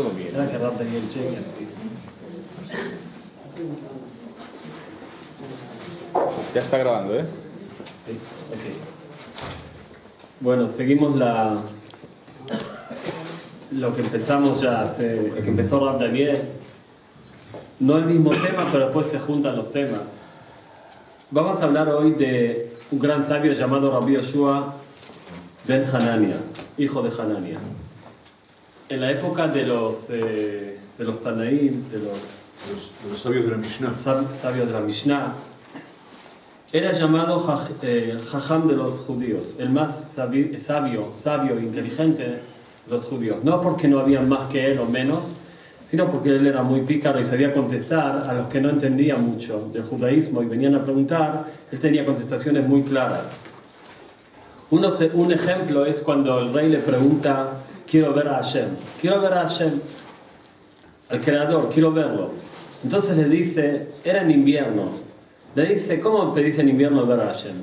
Todo bien. Ya está grabando, ¿eh? Sí, ok. Bueno, seguimos lo que empezamos ya hace... Lo que empezó Rab Daniel. No el mismo tema, pero después se juntan los temas. Vamos a hablar hoy de un gran sabio llamado Rabí Yehoshúa Ben Hanania, hijo de Hanania. En la época de los Tanaí, de los sabios de la Mishnah, era llamado Jajam de los judíos, el más sabio, inteligente de los judíos. No porque no había más que él o menos, sino porque él era muy pícaro y sabía contestar a los que no entendían mucho del judaísmo y venían a preguntar. Él tenía contestaciones muy claras. Un ejemplo es cuando el rey le pregunta: quiero ver a Hashem, al Creador, quiero verlo. Entonces le dice, era en invierno, le dice: ¿cómo pedís en invierno ver a Hashem?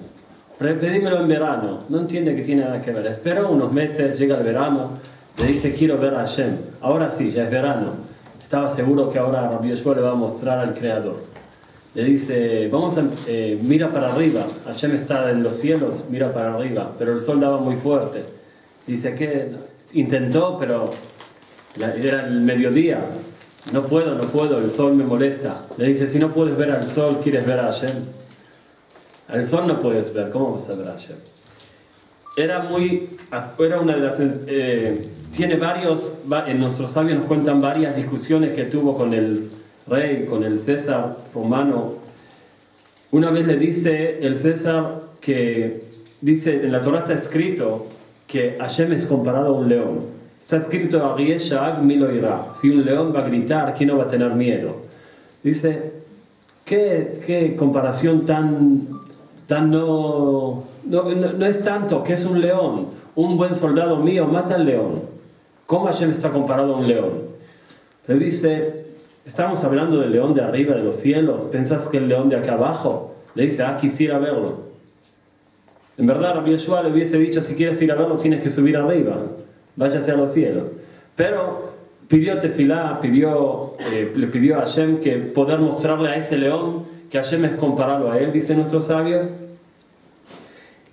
Pedímelo en verano. No entiende que tiene nada que ver. Espera unos meses, llega el verano, le dice: quiero ver a Hashem. Ahora sí, ya es verano. Estaba seguro que ahora Rabí Yehoshúa le va a mostrar al Creador. Le dice: vamos a mira para arriba, Hashem está en los cielos, mira para arriba. Pero el sol daba muy fuerte. Dice que... intentó, pero era el mediodía. No puedo, el sol me molesta. Le dice: si no puedes ver al sol, ¿quieres ver a Hashem? Al sol no puedes ver, ¿cómo vas a ver a Hashem? Era una de las... tiene varios... En nuestros sabios nos cuentan varias discusiones que tuvo con el rey, con el César romano. Una vez le dice el César que... dice, en la Torah está escrito que Hashem es comparado a un león. Está escrito: si un león va a gritar, ¿quién no va a tener miedo? Dice: ¿qué comparación tan no es tanto, que es un león? Un buen soldado mío mata al león. ¿Cómo Hashem está comparado a un león? Le dice: estamos hablando del león de arriba, de los cielos. ¿Pensás que el león de acá abajo? Le dice: quisiera verlo. En verdad, Rabí Yehoshúa le hubiese dicho: si quieres ir a verlo, tienes que subir arriba, váyase a los cielos. Pero pidió Tefilah, le pidió a Hashem que poder mostrarle a ese león que Hashem es comparado a él, dicen nuestros sabios.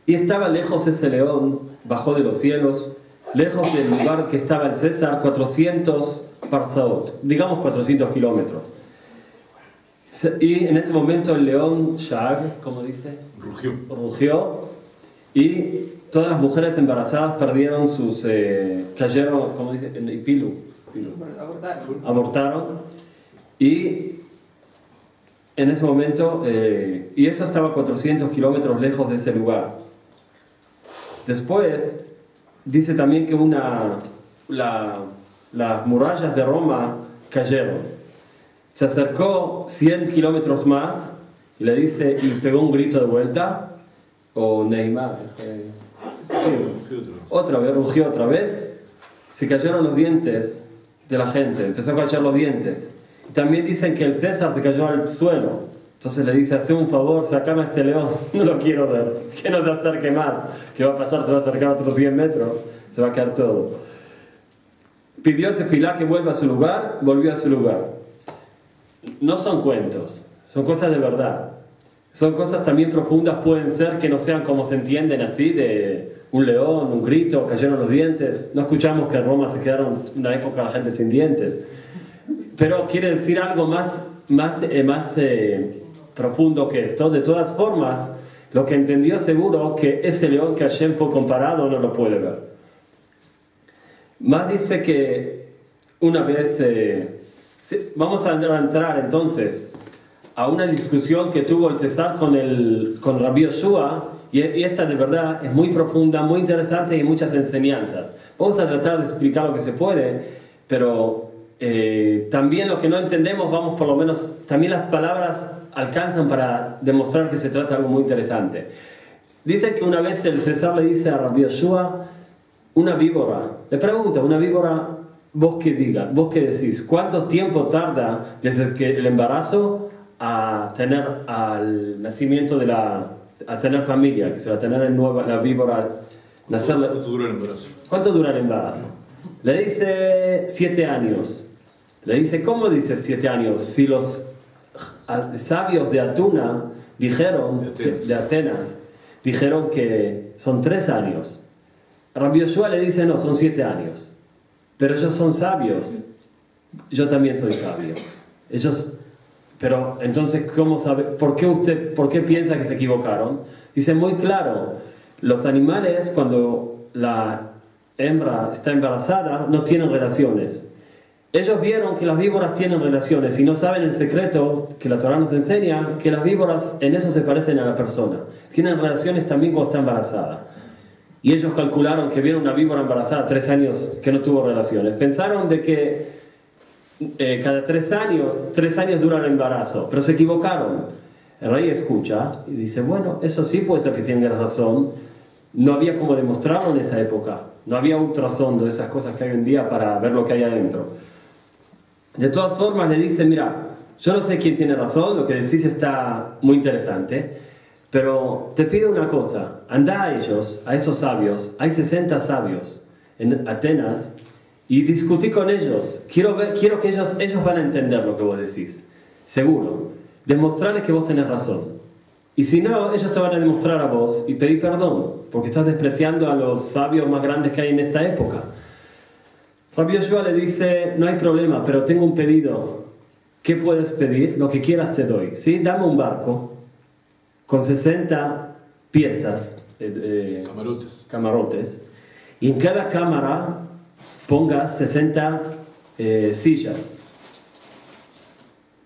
Y estaba lejos ese león, bajó de los cielos, lejos del lugar que estaba el César, 400 parsaot, digamos 400 kilómetros. Y en ese momento el león, Shag, ¿cómo dice? Rugió. Y todas las mujeres embarazadas perdieron sus... cayeron, ¿cómo dice? En Ipilu. Abortaron. Y en ese momento... y eso estaba 400 kilómetros lejos de ese lugar. Después, dice también que las murallas de Roma cayeron. Se acercó 100 kilómetros más y le dice... y pegó un grito de vuelta... o Neymar, sí. Rugió otra vez. Se cayeron los dientes de la gente, empezó a caer los dientes. También dicen que el César se cayó al suelo. Entonces le dice: hace un favor, sacame a este león, no lo quiero ver, que no se acerque más. ¿Qué va a pasar? Se va a acercar otros 100 metros, se va a caer todo. Pidió Tefilah que vuelva a su lugar, volvió a su lugar. No son cuentos, son cosas de verdad. Son cosas también profundas, pueden ser que no sean como se entienden así, de un león, un grito, cayeron los dientes. No escuchamos que en Roma se quedaron una época la gente sin dientes. Pero quiere decir algo más profundo que esto. De todas formas, lo que entendió seguro que ese león que Hashem fue comparado no lo puede ver. Más dice que una vez... vamos a entrar entonces a una discusión que tuvo el César con Rabí Yehoshúa, y esta de verdad es muy profunda, muy interesante y muchas enseñanzas. Vamos a tratar de explicar lo que se puede, pero también lo que no entendemos, vamos por lo menos, también las palabras alcanzan para demostrar que se trata de algo muy interesante. Dice que una vez el César le dice a Rabí Yehoshúa, una víbora, le pregunta, una víbora, vos qué decís, ¿cuánto tiempo tarda desde que el embarazo a tener al nacimiento de a tener familia, que se va a tener la víbora nacer? ¿Cuánto dura el embarazo? Le dice 7 años. Le dice, ¿cómo dice 7 años? Si los sabios de Atuna dijeron, de Atenas, dijeron que son 3 años. Rabí Yehoshúa le dice, no, son 7 años. Pero ellos son sabios. Yo también soy sabio. Ellos, pero entonces, ¿cómo sabe? ¿Por qué piensa que se equivocaron? Dice, muy claro, los animales cuando la hembra está embarazada, no tienen relaciones. Ellos vieron que las víboras tienen relaciones y no saben el secreto que la Torah nos enseña, que las víboras en eso se parecen a la persona. Tienen relaciones también cuando está embarazada. Y ellos calcularon que vieron una víbora embarazada 3 años que no tuvo relaciones. Pensaron de que cada 3 años, 3 años dura el embarazo, pero se equivocaron. El rey escucha y dice, bueno, eso sí puede ser que tengan razón. No había como demostrarlo en esa época. No había ultrasondo, esas cosas que hay hoy en día para ver lo que hay adentro. De todas formas le dice, mira, yo no sé quién tiene razón, lo que decís está muy interesante, pero te pido una cosa, anda a ellos, a esos sabios, hay 60 sabios en Atenas, y discutí con ellos, quiero que ellos van a entender lo que vos decís, seguro, demostrarles que vos tenés razón. Y si no, ellos te van a demostrar a vos y pedí perdón, porque estás despreciando a los sabios más grandes que hay en esta época. Rabí Yehoshúa le dice, no hay problema, pero tengo un pedido. ¿Qué puedes pedir? Lo que quieras te doy. ¿Sí? Dame un barco con 60 piezas, camarotes, y en cada cámara pongas 60 sillas.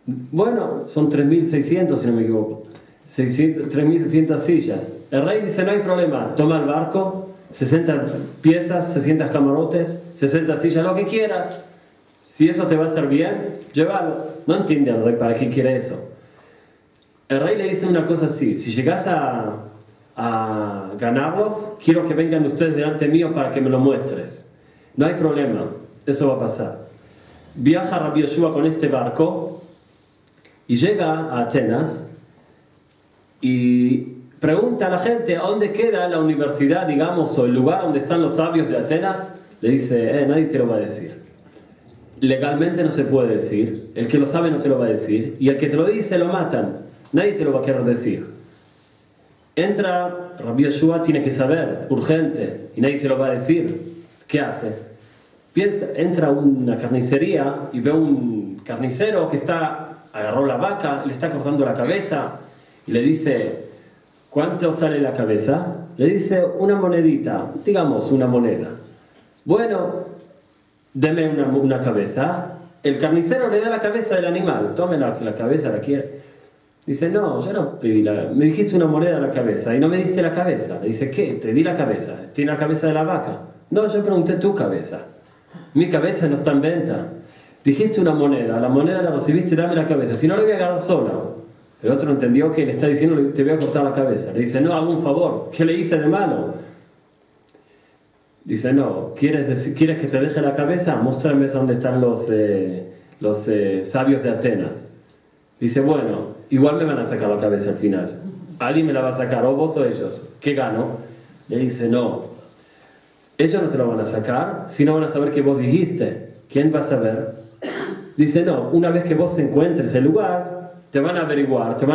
Bueno, son 3.600 si no me equivoco. 3.600 sillas. El rey dice, no hay problema, toma el barco, 60 piezas, 60 camarotes, 60 sillas, lo que quieras. Si eso te va a hacer bien, llévalo. No entiende el rey para qué quiere eso. El rey le dice una cosa así, si llegas a ganarlos, quiero que vengan ustedes delante mío para que me lo muestres. No hay problema, eso va a pasar. Viaja Rabí Yehoshúa con este barco y llega a Atenas. Y pregunta a la gente, ¿a dónde queda la universidad, digamos, o el lugar donde están los sabios de Atenas? Le dice, nadie te lo va a decir. Legalmente no se puede decir, el que lo sabe no te lo va a decir, y el que te lo dice lo matan, nadie te lo va a querer decir. Entra Rabí Yehoshúa, tiene que saber, urgente, y nadie se lo va a decir. ¿Qué hace? Piensa, entra a una carnicería y ve a un carnicero que agarró la vaca, le está cortando la cabeza. Y le dice, ¿cuánto sale la cabeza? Le dice, una monedita, digamos una moneda. Bueno, deme una cabeza. El carnicero le da la cabeza del animal. Tome la cabeza, la quiere. Dice, no, yo no pedí me dijiste una moneda a la cabeza y no me diste la cabeza. Le dice, ¿qué? Te di la cabeza. Tiene la cabeza de la vaca. No, yo pregunté tu cabeza. Mi cabeza no está en venta. Dijiste una moneda, la moneda la recibiste, dame la cabeza. Si no, la voy a agarrar sola. El otro entendió que le está diciendo, te voy a cortar la cabeza. Le dice, no, hago un favor. ¿Qué le hice de malo? Dice, no, ¿quieres que te deje la cabeza? Muéstrame dónde están los sabios de Atenas. Dice, bueno, igual me van a sacar la cabeza al final. Alguien me la va a sacar, o vos o ellos. ¿Qué gano? Le dice, no. Ellos no te lo van a sacar, sino van a saber que vos dijiste. ¿Quién va a saber? Dice, no, una vez que vos encuentres el lugar, te van a averiguar, te van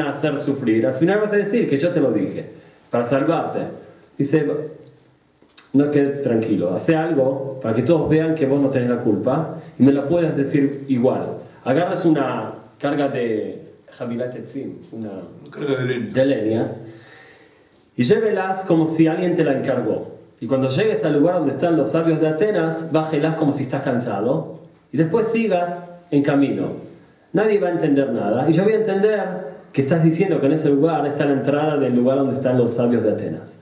a hacer sufrir. Al final vas a decir que yo te lo dije, para salvarte. Dice, no quedes tranquilo, hace algo para que todos vean que vos no tenés la culpa y me lo puedes decir igual. Agarras una carga de Jabilat Etzim, una carga de leñas, y llévelas como si alguien te la encargó. Y cuando llegues al lugar donde están los sabios de Atenas, bájelas como si estás cansado y después sigas en camino. Nadie va a entender nada. Y yo voy a entender que estás diciendo que en ese lugar está la entrada del lugar donde están los sabios de Atenas.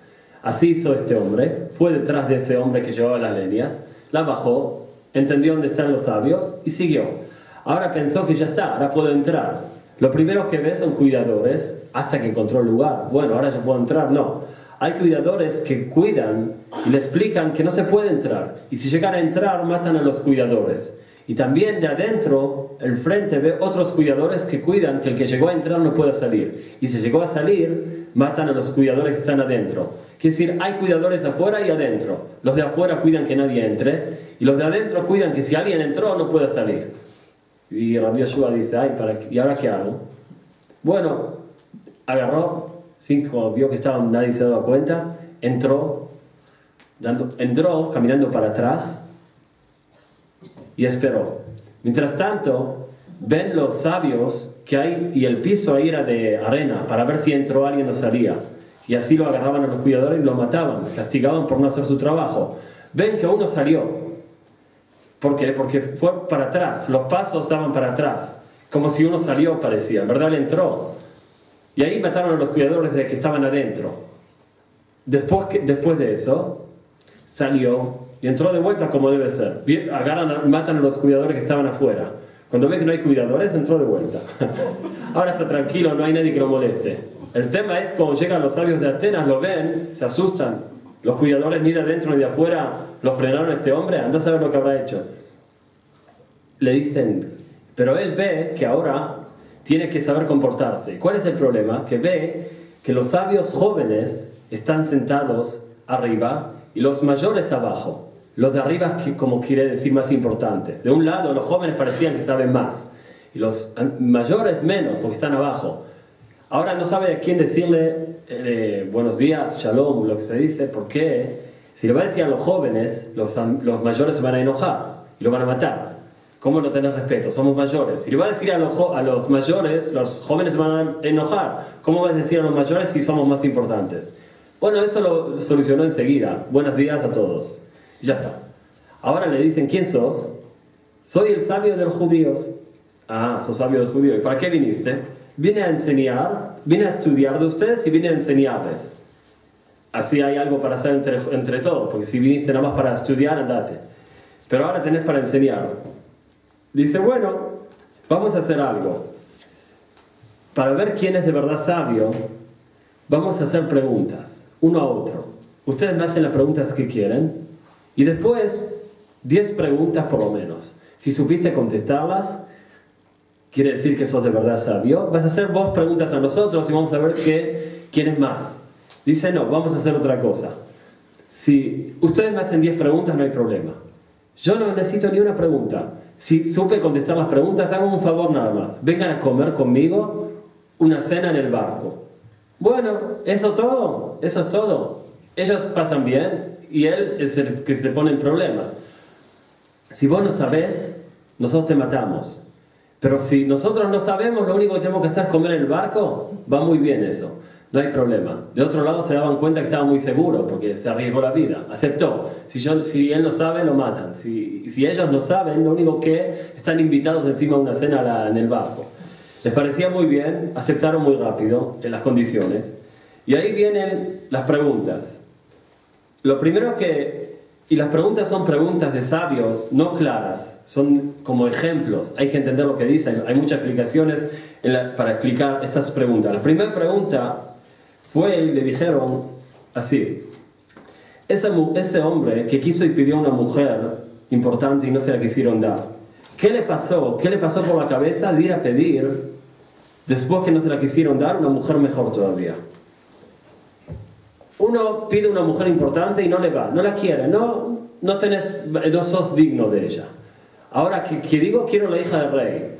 Así hizo este hombre. Fue detrás de ese hombre que llevaba las leñas. La bajó. Entendió dónde están los sabios. Y siguió. Ahora pensó que ya está. Ahora puedo entrar. Lo primero que ve son cuidadores. Hasta que encontró el lugar. Bueno, ahora ya puedo entrar. No. Hay cuidadores que cuidan y le explican que no se puede entrar. Y si llegan a entrar, matan a los cuidadores. Y también de adentro, el frente, ve otros cuidadores que cuidan que el que llegó a entrar no pueda salir. Y si llegó a salir, matan a los cuidadores que están adentro. Quiere decir, hay cuidadores afuera y adentro. Los de afuera cuidan que nadie entre. Y los de adentro cuidan que si alguien entró no pueda salir. Y Rabí Yehoshúa dice, ay, ¿y ahora qué hago? Bueno, agarró, cinco, vio que estaban, nadie se daba cuenta, entró caminando para atrás y esperó. Mientras tanto, ven los sabios que hay, y el piso ahí era de arena, para ver si entró alguien o salía. Y así lo agarraban a los cuidadores y los mataban, castigaban por no hacer su trabajo. Ven que uno salió. ¿Por qué? Porque fue para atrás, los pasos estaban para atrás, como si uno salió parecía, ¿verdad? Le entró. Y ahí mataron a los cuidadores de que estaban adentro. Después de eso, salió y entró de vuelta como debe ser. Matan a los cuidadores que estaban afuera. Cuando ve que no hay cuidadores, entró de vuelta. Ahora está tranquilo, no hay nadie que lo moleste. El tema es cuando llegan los sabios de Atenas, lo ven, se asustan. Los cuidadores ni de adentro ni de afuera lo frenaron a este hombre, anda a saber lo que habrá hecho. Le dicen, pero él ve que ahora tiene que saber comportarse. ¿Cuál es el problema? Que ve que los sabios jóvenes están sentados arriba y los mayores abajo. Los de arriba, como quiere decir, más importantes. De un lado, los jóvenes parecían que saben más y los mayores menos, porque están abajo. Ahora no sabe a quién decirle buenos días, shalom, lo que se dice, porque si le va a decir a los jóvenes, los mayores se van a enojar y lo van a matar. ¿Cómo no tener respeto? Somos mayores. Si le va a decir a los mayores, los jóvenes se van a enojar. ¿Cómo vas a decir a los mayores si somos más importantes? Bueno, eso lo solucionó enseguida. Buenos días a todos. Y ya está. Ahora le dicen, ¿quién sos? Soy el sabio de los judíos. Ah, sos sabio de los judíos. ¿Y para qué viniste? Vine a enseñar, vine a estudiar de ustedes y vine a enseñarles. Así hay algo para hacer entre todos, porque si viniste nada más para estudiar, andate. Pero ahora tenés para enseñar. Dice, bueno, vamos a hacer algo. Para ver quién es de verdad sabio, vamos a hacer preguntas, uno a otro. Ustedes me hacen las preguntas que quieren y después 10 preguntas por lo menos. Si supiste contestarlas, quiere decir que sos de verdad sabio. Vas a hacer vos preguntas a nosotros y vamos a ver quién es más. Dice, no, vamos a hacer otra cosa. Si ustedes me hacen 10 preguntas, no hay problema. Yo no necesito ni una pregunta. Si supe contestar las preguntas, hagan un favor nada más. Vengan a comer conmigo una cena en el barco. Bueno, eso es todo. Ellos pasan bien y él es el que se pone en problemas. Si vos no sabés, nosotros te matamos. Pero si nosotros no sabemos, lo único que tenemos que hacer es comer en el barco, va muy bien eso, no hay problema. De otro lado se daban cuenta que estaba muy seguro, porque se arriesgó la vida, aceptó. Si él no sabe, lo matan. Si ellos no saben, lo único que están invitados encima a una cena en el barco. Les parecía muy bien, aceptaron muy rápido en las condiciones. Y ahí vienen las preguntas. Lo primero que... Y las preguntas son preguntas de sabios, no claras, son como ejemplos. Hay que entender lo que dicen, hay muchas explicaciones para explicar estas preguntas. La primera pregunta fue, le dijeron así, ese hombre que quiso y pidió a una mujer importante y no se la quisieron dar, ¿qué le pasó? ¿Qué le pasó por la cabeza de ir a pedir, después que no se la quisieron dar, una mujer mejor todavía? Uno pide una mujer importante y no le va, no la quiere, no sos digno de ella. Ahora que digo, quiero la hija del rey.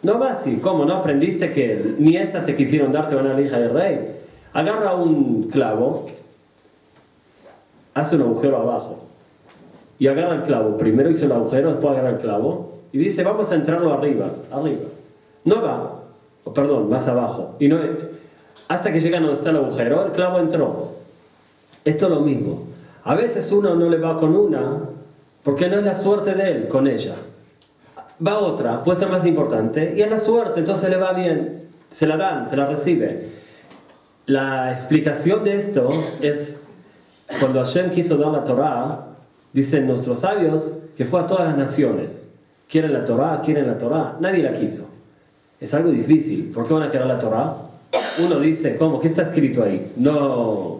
No va así, ¿cómo? ¿No aprendiste que ni estas te quisieron darte una hija del rey? Agarra un clavo, hace un agujero abajo y agarra el clavo. Primero hizo el agujero, después agarra el clavo y dice, vamos a entrarlo arriba. No va, perdón, más abajo. Y no, hasta que llegan donde está el agujero, el clavo entró. Esto es lo mismo. A veces uno no le va con una porque no es la suerte de él con ella. Va otra, puede ser más importante, y es la suerte, entonces le va bien. Se la dan, se la recibe. La explicación de esto es cuando Hashem quiso dar la Torah, dicen nuestros sabios que fue a todas las naciones. Quieren la Torah, nadie la quiso. Es algo difícil. ¿Por qué van a querer la Torah? Uno dice, ¿cómo? ¿Qué está escrito ahí? No...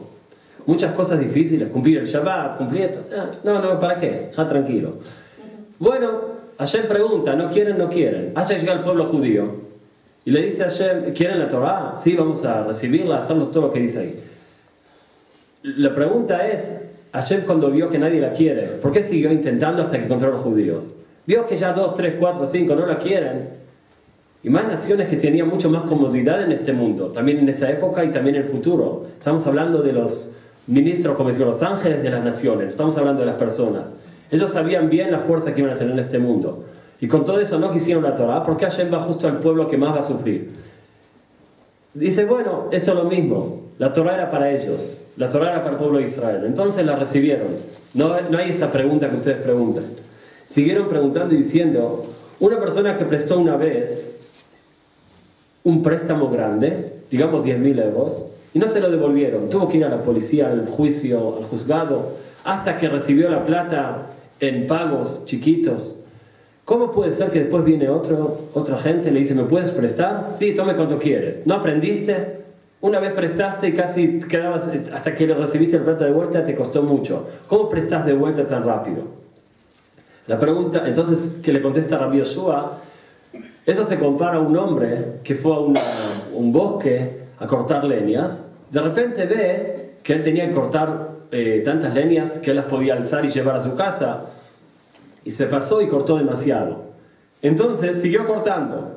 Muchas cosas difíciles, cumplir el Shabbat, cumplir esto. No, ¿para qué? Ya tranquilo. Bueno, Hashem pregunta, no quieren. Hasta llega el pueblo judío y le dice a Hashem, ¿quieren la Torah? Sí, vamos a recibirla, hacernos todo lo que dice ahí. La pregunta es, Hashem, cuando vio que nadie la quiere, ¿por qué siguió intentando hasta que encontró a los judíos? Vio que ya 2, 3, 4, 5 no la quieren, y más naciones que tenían mucho más comodidad en este mundo, también en esa época y también en el futuro. Estamos hablando de los ministros, como decimos, los ángeles de las naciones, estamos hablando de las personas. Ellos sabían bien la fuerza que iban a tener en este mundo. Y con todo eso no quisieron la Torah, porque Hashem va justo al pueblo que más va a sufrir. Dice, bueno, esto es lo mismo. La Torah era para ellos. La Torah era para el pueblo de Israel. Entonces la recibieron. No hay esa pregunta que ustedes preguntan. Siguieron preguntando y diciendo, una persona que prestó una vez un préstamo grande, digamos 10.000 euros, y no se lo devolvieron. Tuvo que ir a la policía, al juicio, al juzgado, hasta que recibió la plata en pagos chiquitos. ¿Cómo puede ser que después viene otra gente y le dice, ¿me puedes prestar? Sí, tome cuanto quieres. ¿No aprendiste? Una vez prestaste y casi quedabas, hasta que recibiste el plato de vuelta, te costó mucho. ¿Cómo prestas de vuelta tan rápido? La pregunta, entonces, que le contesta Rabí Yehoshúa, eso se compara a un hombre que fue a un bosque a cortar leñas. De repente ve que él tenía que cortar tantas leñas que él las podía alzar y llevar a su casa. Y se pasó y cortó demasiado. Entonces siguió cortando.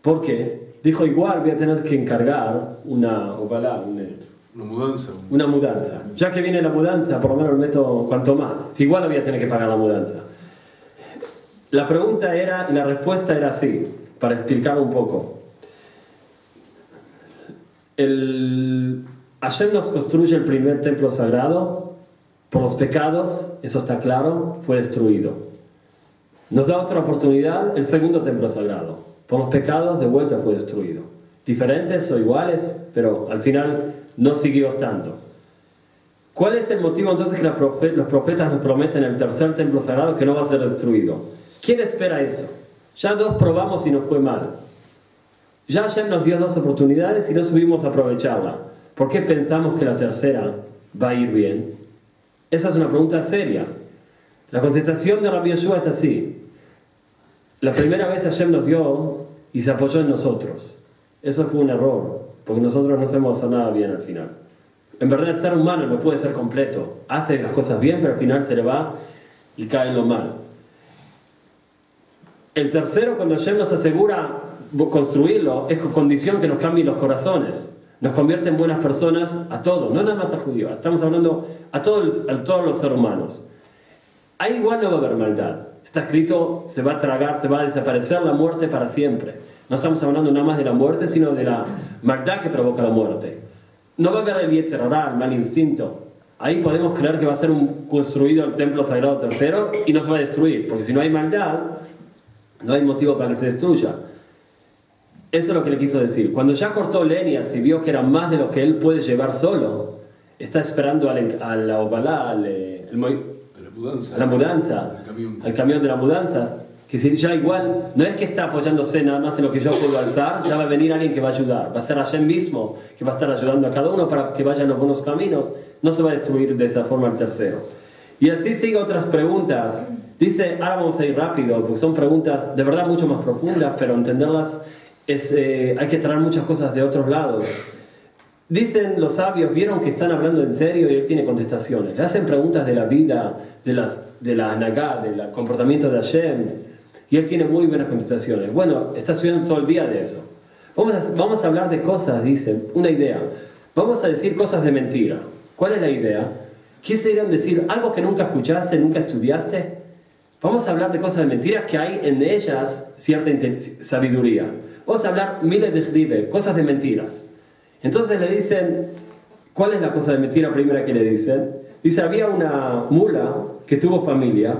¿Por qué? Dijo, igual voy a tener que encargar una mudanza. Ya que viene la mudanza, por lo menos lo meto cuanto más. Igual voy a tener que pagar la mudanza. La pregunta era, y la respuesta era así, para explicar un poco. Hashem nos construye el primer templo sagrado. Por los pecados, eso está claro, fue destruido. Nos da otra oportunidad el segundo templo sagrado. Por los pecados, de vuelta fue destruido. Diferentes o iguales, pero al final no siguió estando. ¿Cuál es el motivo entonces que los profetas nos prometen el tercer templo sagrado que no va a ser destruido? ¿Quién espera eso? Ya 2 probamos y no fue mal. Ya ayer nos dio 2 oportunidades y no supimos aprovecharla. ¿Por qué pensamos que la tercera va a ir bien? Esa es una pregunta seria. La contestación de Rabí Yehoshúa es así. La primera vez Hashem nos dio y se apoyó en nosotros. Eso fue un error, porque nosotros no hacemos nada bien al final. En verdad el ser humano no puede ser completo. Hace las cosas bien, pero al final se le va y cae en lo mal. El tercero, cuando Hashem nos asegura construirlo, es con condición que nos cambien los corazones. Nos convierte en buenas personas a todos, no nada más a judíos. Estamos hablando a todos los seres humanos. Ahí igual no va a haber maldad. Está escrito, se va a tragar, se va a desaparecer la muerte para siempre. No estamos hablando nada más de la muerte, sino de la maldad que provoca la muerte. No va a haber el yetzer hará, el mal instinto. Ahí podemos creer que va a ser construido el templo sagrado tercero y no se va a destruir. Porque si no hay maldad, no hay motivo para que se destruya. Eso es lo que le quiso decir. Cuando ya cortó leñas y vio que era más de lo que él puede llevar solo, está esperando al camión de la mudanza, que ya igual, no es que está apoyándose nada más en lo que yo puedo alzar, ya va a venir alguien que va a ayudar, va a ser Hashem mismo, que va a estar ayudando a cada uno para que vayan los buenos caminos, no se va a destruir de esa forma el tercero. Y así sigue otras preguntas. Dice, ahora vamos a ir rápido, porque son preguntas de verdad mucho más profundas, pero entenderlas hay que traer muchas cosas de otros lados. Dicen los sabios, vieron que están hablando en serio y él tiene contestaciones. Le hacen preguntas de la vida, de la Hanagá, del comportamiento de Hashem, y él tiene muy buenas contestaciones. Bueno, está estudiando todo el día de eso. Vamos a hablar de cosas, dicen, una idea. Vamos a decir cosas de mentira. ¿Cuál es la idea? ¿Quisieron decir algo que nunca escuchaste, nunca estudiaste? Vamos a hablar de cosas de mentira que hay en ellas cierta sabiduría. Vamos a hablar miles de jribe, cosas de mentiras. Entonces le dicen, ¿cuál es la cosa de mentira primera que le dicen? Dice, había una mula que tuvo familia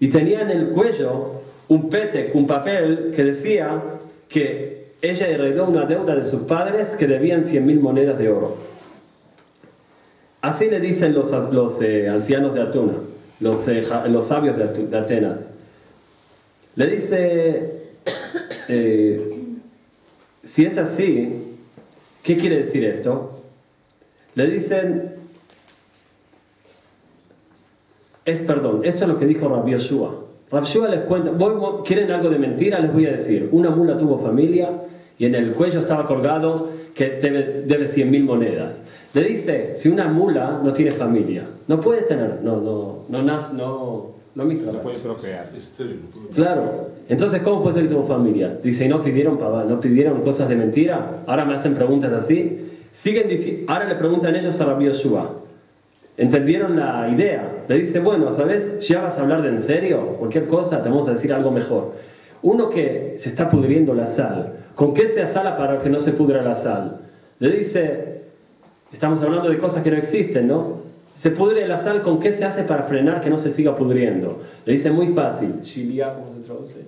y tenía en el cuello un petec, un papel que decía que ella heredó una deuda de sus padres que debían 100.000 monedas de oro. Así le dicen los ancianos de Atuna, los sabios de Atenas. Le dice, si es así, ¿qué quiere decir esto? Le dicen, esto es lo que dijo Rabí Yehoshúa. Rabí Yehoshúa les cuenta, ¿quieren algo de mentira? Les voy a decir, una mula tuvo familia y en el cuello estaba colgado que debe 100.000 monedas. Le dice, si una mula no tiene familia, no puede tener, no puede procrear. Claro, entonces ¿cómo puede ser que tuvo familia? Dice, ¿y no pidieron, papá? ¿No pidieron cosas de mentira? Ahora me hacen preguntas así. Siguen diciendo, ahora le preguntan ellos a Rabí Yehoshúa. ¿Entendieron la idea? Le dice, bueno, ¿sabes? ¿Ya vas a hablar de en serio? Cualquier cosa, te vamos a decir algo mejor. Uno que se está pudriendo la sal, ¿con qué se asala para que no se pudra la sal? Le dice, estamos hablando de cosas que no existen, ¿no? Se pudre la sal, ¿con qué se hace para frenar que no se siga pudriendo? Le dice, muy fácil. Shilia, ¿cómo se traduce?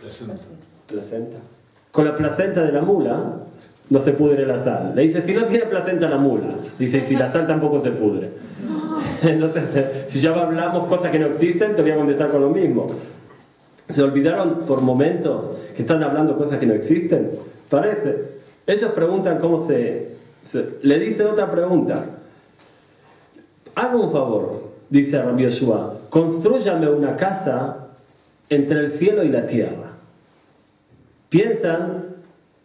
Placenta. Placenta. Con la placenta de la mula no se pudre la sal. Le dice, si no tiene placenta la mula. Dice, si la sal tampoco se pudre. Entonces, si ya hablamos cosas que no existen, te voy a contestar con lo mismo. ¿Se olvidaron por momentos que están hablando cosas que no existen? Parece. Ellos preguntan cómo le dice otra pregunta. Haga un favor, dice Rabí Yehoshúa, constrúyame una casa entre el cielo y la tierra. Piensan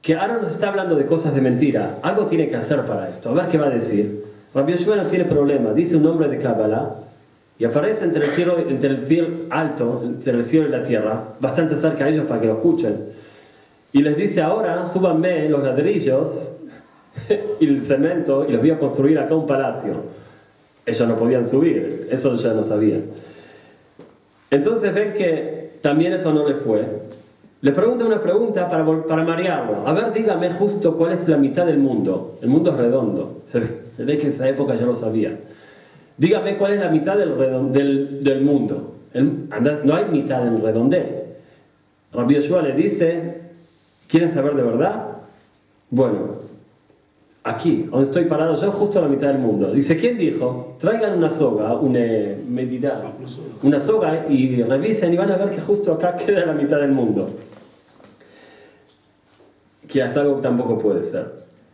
que ahora nos está hablando de cosas de mentira. Algo tiene que hacer para esto. A ver qué va a decir. Rabí Yehoshúa no tiene problema. Dice un nombre de Kabbalah. Y aparece entre el cielo y la tierra, bastante cerca a ellos para que lo escuchen. Y les dice, ahora súbanme los ladrillos y el cemento y los voy a construir acá un palacio. Ellos no podían subir, eso ya no sabían. Entonces ven que también eso no les fue. Les pregunta una pregunta para marearlo. A ver, dígame justo cuál es la mitad del mundo. El mundo es redondo. Se ve que en esa época ya lo sabían. Dígame cuál es la mitad del mundo. No hay mitad en redondel. Rabí Yehoshúa le dice, ¿quieren saber de verdad? Bueno, aquí, donde estoy parado yo, justo a la mitad del mundo. Dice, ¿quién dijo? Traigan una soga, una soga y revisen y van a ver que justo acá queda la mitad del mundo. Que es algo que tampoco puede ser.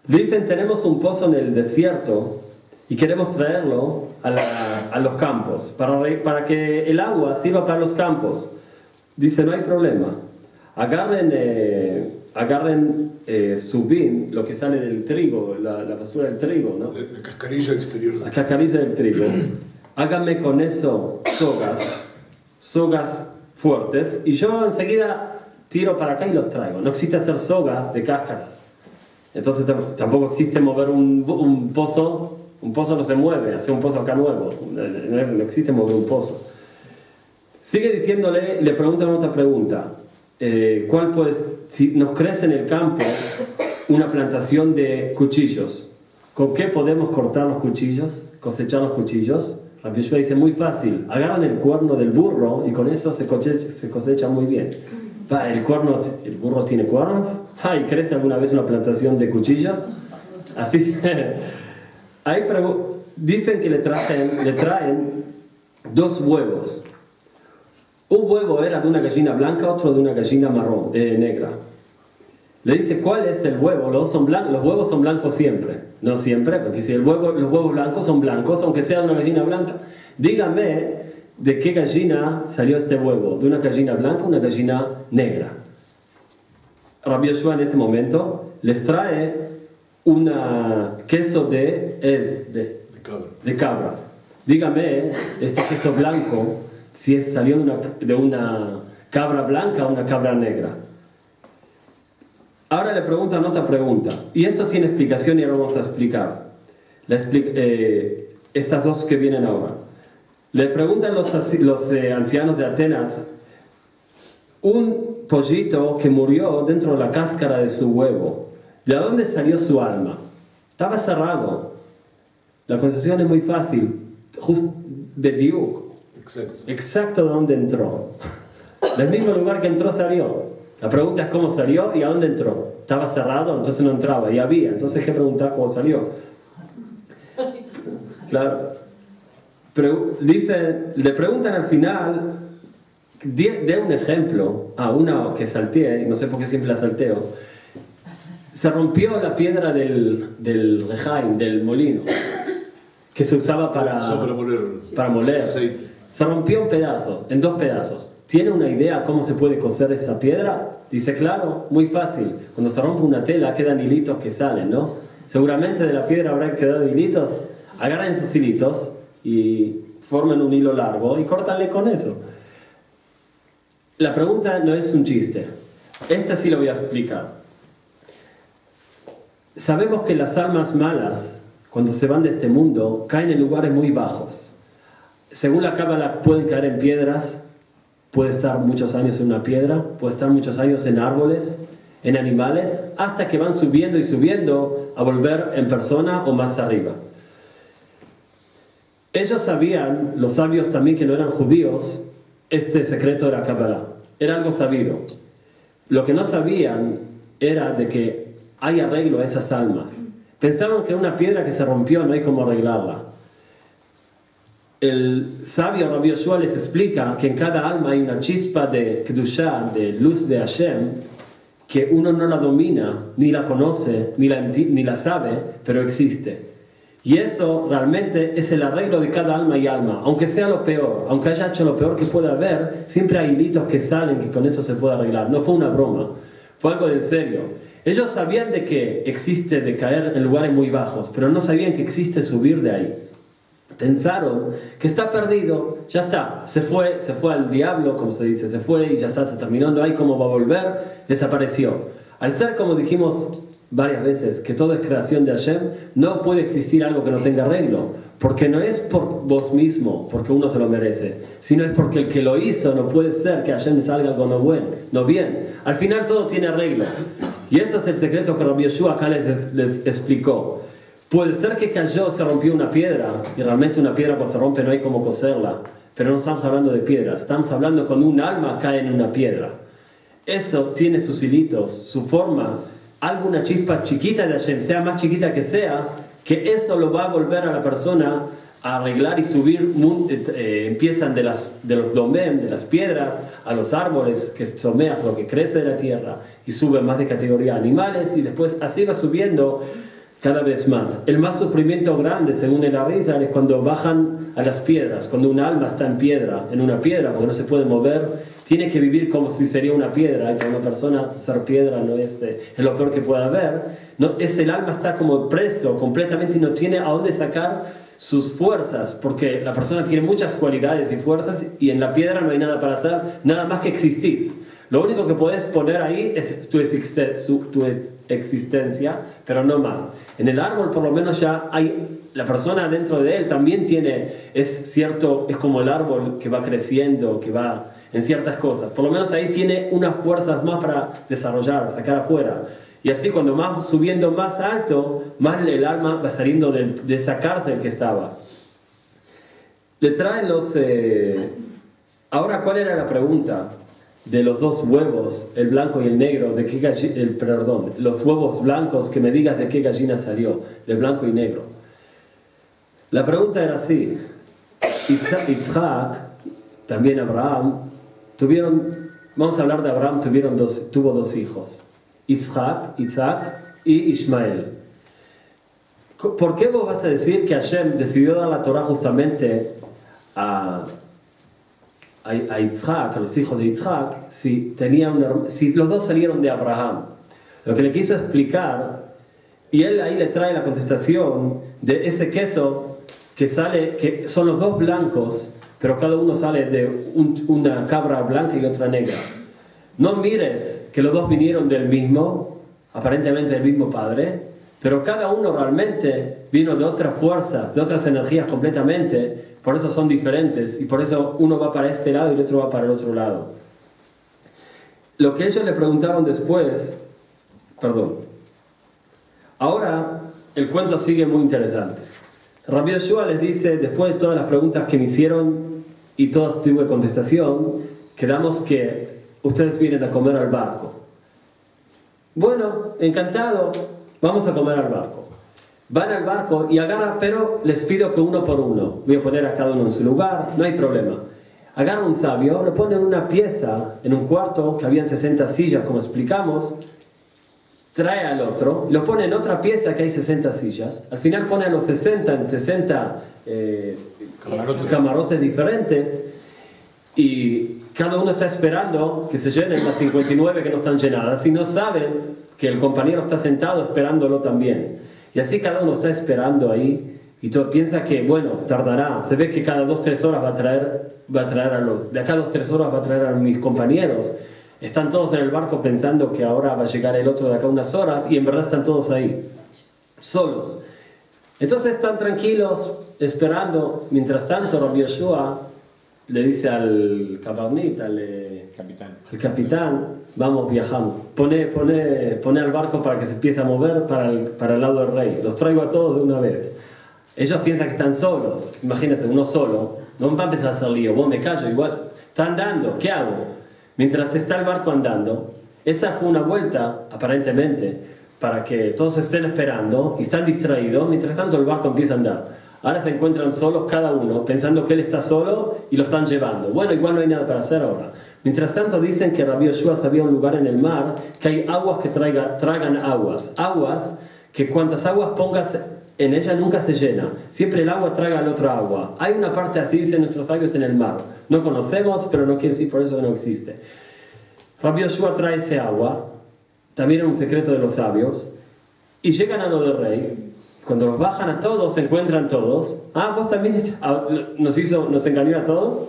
Dicen, tenemos un pozo en el desierto y queremos traerlo a los campos, para que el agua sirva para los campos. Dice, no hay problema. Agarren subín, lo que sale del trigo, la basura del trigo, ¿no? La cascarilla exterior. La cascarilla del trigo. Háganme con eso sogas fuertes, y yo enseguida tiro para acá y los traigo. No existe hacer sogas de cáscaras. Entonces tampoco existe mover un pozo. Un pozo no se mueve, hace un pozo acá nuevo. No existe mover un pozo. Sigue diciéndole, le preguntan otra pregunta. ¿Cuál puede ser? Si nos crece en el campo una plantación de cuchillos, ¿con qué podemos cortar los cuchillos? ¿Cosechar los cuchillos? Rabí Yehoshúa dice, muy fácil. Agarran el cuerno del burro y con eso se cosecha muy bien. Va, ¿el burro tiene cuernos? ¿Y crece alguna vez una plantación de cuchillos? Así... Dicen que le traen dos huevos. Un huevo era de una gallina blanca, otro de una gallina negra. Le dice, ¿cuál es el huevo? Los huevos son blancos siempre. No siempre, porque si los huevos blancos son blancos, aunque sea de una gallina blanca. Dígame, ¿de qué gallina salió este huevo? ¿De una gallina blanca o una gallina negra? Rabí Yehoshúa en ese momento les trae un queso de cabra. Dígame, este queso blanco, si salió de una cabra blanca o una cabra negra. Ahora le preguntan otra pregunta, y esto tiene explicación y ahora vamos a explicar estas dos que vienen ahora. Le preguntan los ancianos de Atenas, un pollito que murió dentro de la cáscara de su huevo, ¿de dónde salió su alma? Estaba cerrado. La concesión es muy fácil. Exacto de dónde entró. Del mismo lugar que entró, salió. La pregunta es cómo salió y a dónde entró. Estaba cerrado, entonces no entraba. Y había, entonces ¿qué preguntar cómo salió? Claro. Pero le preguntan al final, de un ejemplo, una que salteé, no sé por qué siempre la salteo. Se rompió la piedra del rejaim, del molino, que se usaba para moler. Se rompió en pedazos, en dos pedazos. ¿Tiene una idea cómo se puede coser esa piedra? Dice, claro, muy fácil. Cuando se rompe una tela quedan hilitos que salen, ¿no? Seguramente de la piedra habrán quedado hilitos. Agarran sus hilitos y forman un hilo largo y córtanle con eso. La pregunta no es un chiste. Esta sí lo voy a explicar. Sabemos que las almas malas, cuando se van de este mundo, caen en lugares muy bajos. Según la cábala pueden caer en piedras, puede estar muchos años en una piedra, puede estar muchos años en árboles, en animales, hasta que van subiendo y subiendo a volver en persona o más arriba. Ellos sabían, los sabios también que no eran judíos, este secreto de la cábala. Era algo sabido. Lo que no sabían era de que hay arreglo a esas almas. Pensaban que una piedra que se rompió no hay cómo arreglarla. El sabio Rabí Yehoshúa les explica que en cada alma hay una chispa de Kedushá, de luz de Hashem, que uno no la domina, ni la conoce, ni la sabe, pero existe. Y eso realmente es el arreglo de cada alma y alma. Aunque sea lo peor, aunque haya hecho lo peor que pueda haber, siempre hay hilitos que salen que con eso se puede arreglar. No fue una broma, fue algo de en serio. Ellos sabían de que existe de caer en lugares muy bajos, pero no sabían que existe subir de ahí. Pensaron que está perdido, ya está, se fue al diablo, como se dice, se fue y ya está, se terminó, no hay cómo va a volver, desapareció. Al ser, como dijimos varias veces, que todo es creación de Hashem, no puede existir algo que no tenga arreglo, porque no es por vos mismo, porque uno se lo merece, sino es porque el que lo hizo, no puede ser que Hashem salga algo no bueno, no bien. Al final todo tiene arreglo, y eso es el secreto que Rabí Yehoshúa acá les explicó. Puede ser que cayó, se rompió una piedra, y realmente una piedra cuando se rompe no hay cómo coserla, pero no estamos hablando de piedra, estamos hablando cuando un alma cae en una piedra. Eso tiene sus hilitos, su forma, alguna chispa chiquita de Hashem, sea más chiquita que sea, que eso lo va a volver a la persona a arreglar y subir. Empiezan de los domem, de las piedras, a los árboles, que es someas, lo que crece de la tierra, y sube más de categoría a animales, y después así va subiendo cada vez más. El más sufrimiento grande, según el Ari, es cuando bajan a las piedras, cuando un alma está en una piedra, porque no se puede mover, tiene que vivir como si sería una piedra, que una persona ser piedra no es lo peor que pueda haber. No, es el alma está como preso completamente y no tiene a dónde sacar sus fuerzas, porque la persona tiene muchas cualidades y fuerzas y en la piedra no hay nada para hacer, nada más que existís. Lo único que puedes poner ahí es tu existencia, pero no más. En el árbol por lo menos ya hay, la persona dentro de él también tiene, es como el árbol que va creciendo, que va en ciertas cosas. Por lo menos ahí tiene unas fuerzas más para desarrollar, sacar afuera. Y así cuando más subiendo más alto, más el alma va saliendo de esa cárcel que estaba. Le traen los... Ahora, ¿cuál era la pregunta? De los dos huevos, el blanco y el negro, de qué perdón, los huevos blancos, que me digas de qué gallina salió, de blanco y negro. La pregunta era así. Yitzhak, también Abraham, tuvo dos hijos, Yitzhak y Ismael. ¿Por qué vos vas a decir que Hashem decidió dar la Torah justamente a Yitzhak, a los hijos de Yitzhak, si los dos salieron de Abraham? Lo que le quiso explicar, y él ahí le trae la contestación de ese queso que sale, que son los dos blancos, pero cada uno sale de una cabra blanca y otra negra. No mires que los dos vinieron del mismo, aparentemente del mismo padre, pero cada uno realmente vino de otras fuerzas, de otras energías completamente. Por eso son diferentes y por eso uno va para este lado y el otro va para el otro lado. Lo que ellos le preguntaron después, ahora el cuento sigue muy interesante. Rabí Yehoshúa les dice, después de todas las preguntas que me hicieron y todas tuve contestación, quedamos que ustedes vienen a comer al barco. Bueno, encantados, vamos a comer al barco. Van al barco y agarran, pero les pido que uno por uno, voy a poner a cada uno en su lugar, no hay problema. Agarra un sabio, lo pone en una pieza, en un cuarto, que habían 60 sillas, como explicamos, trae al otro, lo pone en otra pieza que hay 60 sillas, al final pone a los 60 en 60 camarotes diferentes, y cada uno está esperando que se llenen las 59 que no están llenadas, y no saben que el compañero está sentado esperándolo también. Y así cada uno está esperando ahí, y todo piensa que, bueno, tardará, se ve que cada 2-3 horas va a traer a mis compañeros. Están todos en el barco pensando que ahora va a llegar el otro de acá unas horas, y en verdad están todos ahí, solos. Entonces están tranquilos, esperando. Mientras tanto, Rabí Yehoshúa le dice al cabarnit, al capitán, vamos, viajamos. Pone al barco para que se empiece a mover para el lado del rey. Los traigo a todos de una vez. Ellos piensan que están solos. Imagínense, uno solo. No va a empezar a hacer lío. Vos me callo igual. Está andando, ¿qué hago? Mientras está el barco andando, esa fue una vuelta, aparentemente, para que todos estén esperando y están distraídos. Mientras tanto, el barco empieza a andar. Ahora se encuentran solos cada uno, pensando que él está solo y lo están llevando. Bueno, igual no hay nada para hacer ahora. Mientras tanto, dicen que Rabí Yehoshúa sabía un lugar en el mar, que hay aguas que tragan aguas. Aguas que cuantas aguas pongas en ella nunca se llena. Siempre el agua traga al otro agua. Hay una parte, así dicen nuestros sabios, en el mar. No conocemos, pero no quiere decir por eso que no existe. Rabí Yehoshúa trae ese agua, también era un secreto de los sabios, y llegan a lo del rey. Cuando los bajan a todos, se encuentran todos. Ah, vos también nos engañó a todos,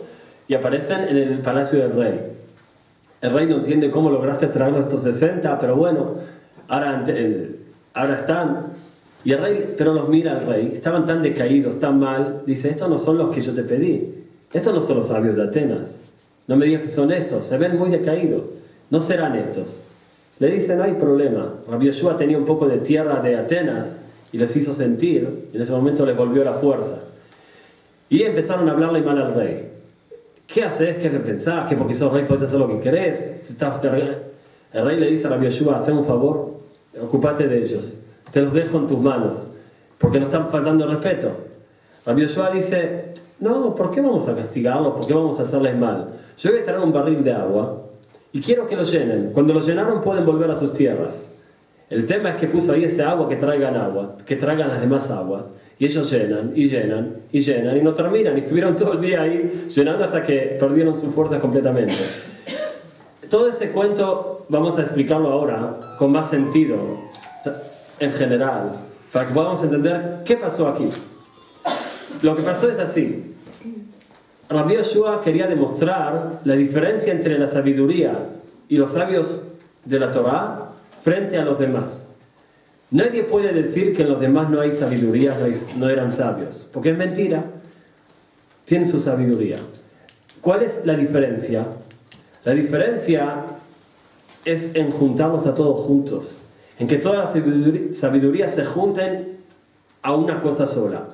y aparecen en el palacio del rey. El rey no entiende cómo lograste traerlo estos 60, pero bueno, ahora están. Y el rey, pero los mira el rey, estaban tan decaídos, tan mal, dice, estos no son los que yo te pedí, estos no son los sabios de Atenas, no me digas que son estos, se ven muy decaídos, no serán estos. Le dice, no hay problema. Rabí Yehoshúa tenía un poco de tierra de Atenas y les hizo sentir, en ese momento les volvió las fuerzas. Y empezaron a hablarle mal al rey. ¿Qué haces? ¿Qué pensás? ¿Que porque sos rey podés hacer lo que querés? El rey le dice a Rabí Yehoshúa, haz un favor, ocúpate de ellos. Te los dejo en tus manos, porque no están faltando el respeto. Rabí Yehoshúa dice, no, ¿por qué vamos a castigarlos? ¿Por qué vamos a hacerles mal? Yo voy a traer un barril de agua y quiero que lo llenen. Cuando lo llenaron pueden volver a sus tierras. El tema es que puso ahí ese agua, que traigan las demás aguas. Y ellos llenan, y llenan, y llenan, y no terminan. Y estuvieron todo el día ahí llenando hasta que perdieron sus fuerzas completamente. Todo ese cuento vamos a explicarlo ahora con más sentido, en general, para que podamos entender qué pasó aquí. Lo que pasó es así. Rabí Yehoshúa quería demostrar la diferencia entre la sabiduría y los sabios de la Torah frente a los demás. Nadie puede decir que en los demás no hay sabiduría, no eran sabios, porque es mentira. Tienen su sabiduría. ¿Cuál es la diferencia? La diferencia es en juntarnos a todos juntos, en que todas las sabidurías se junten a una cosa sola.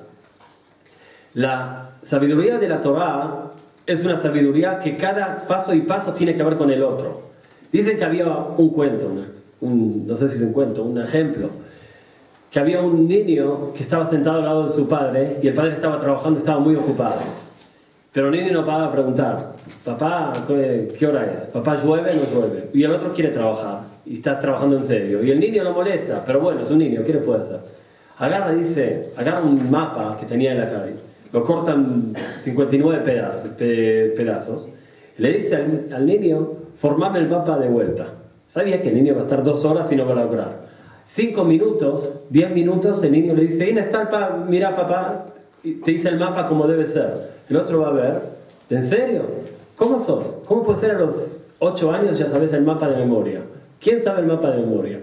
La sabiduría de la Torah es una sabiduría que cada paso y paso tiene que ver con el otro. Dicen que había un cuento, no sé si es un cuento, un ejemplo, que había un niño que estaba sentado al lado de su padre y el padre estaba trabajando, estaba muy ocupado. Pero el niño no paraba de preguntar, papá, ¿qué hora es? Papá, ¿llueve o no llueve? Y el otro quiere trabajar, y está trabajando en serio. Y el niño lo molesta, pero bueno, es un niño, ¿qué le puede hacer? Agarra un mapa que tenía en la calle, lo cortan 59 pedazos, y le dice al niño, formame el mapa de vuelta. Sabía que el niño va a estar 2 horas y no va a lograr. 5 minutos, 10 minutos, el niño le dice, mira papá, te hice el mapa como debe ser. El otro va a ver, ¿en serio? ¿Cómo sos? ¿Cómo puede ser a los 8 años ya sabes el mapa de memoria? ¿Quién sabe el mapa de memoria?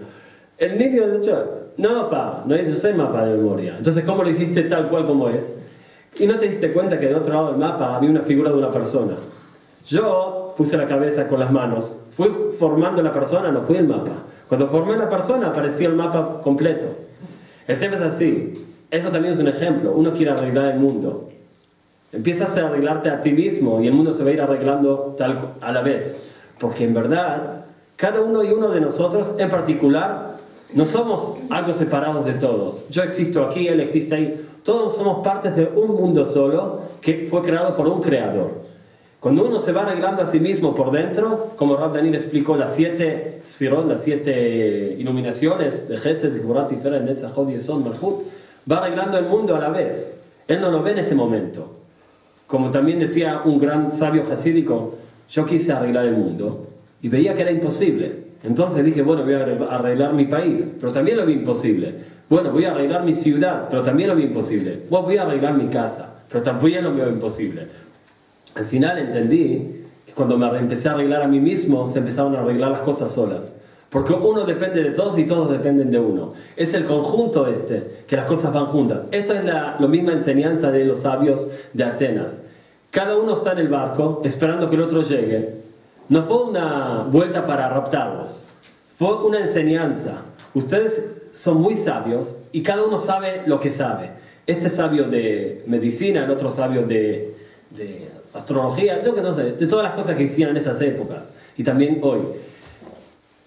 El niño de 8 años, no papá, no hice el mapa de memoria. Entonces, ¿cómo lo hiciste tal cual como es? Y no te diste cuenta que del otro lado del mapa había una figura de una persona. Yo puse la cabeza con las manos, fui formando la persona, no fui el mapa. Cuando formé la persona apareció el mapa completo. El tema es así, eso también es un ejemplo, uno quiere arreglar el mundo. Empiezas a arreglarte a ti mismo y el mundo se va a ir arreglando tal a la vez. Porque en verdad, cada uno y uno de nosotros en particular, no somos algo separados de todos. Yo existo aquí, él existe ahí. Todos somos partes de un mundo solo que fue creado por un creador. Cuando uno se va arreglando a sí mismo por dentro, como Rab Daniel explicó, las 7 Sefirot, las 7 iluminaciones de Chesed, Gvurat, Tiferet, Netsaj, Hod, Yesod, Malchut, va arreglando el mundo a la vez. Él no lo ve en ese momento. Como también decía un gran sabio jasídico, yo quise arreglar el mundo y veía que era imposible. Entonces dije, bueno, voy a arreglar mi país, pero también lo vi imposible. Bueno, voy a arreglar mi ciudad, pero también lo vi imposible. Bueno, voy a arreglar mi casa, pero también lo veo imposible. Al final entendí que cuando me empecé a arreglar a mí mismo, se empezaron a arreglar las cosas solas. Porque uno depende de todos y todos dependen de uno. Es el conjunto que las cosas van juntas. Esto es la misma enseñanza de los sabios de Atenas. Cada uno está en el barco esperando que el otro llegue. No fue una vuelta para raptarlos, fue una enseñanza. Ustedes son muy sabios y cada uno sabe lo que sabe. Este sabio de medicina, el otro sabio de astrología, yo que no sé, de todas las cosas que hacían en esas épocas y también hoy.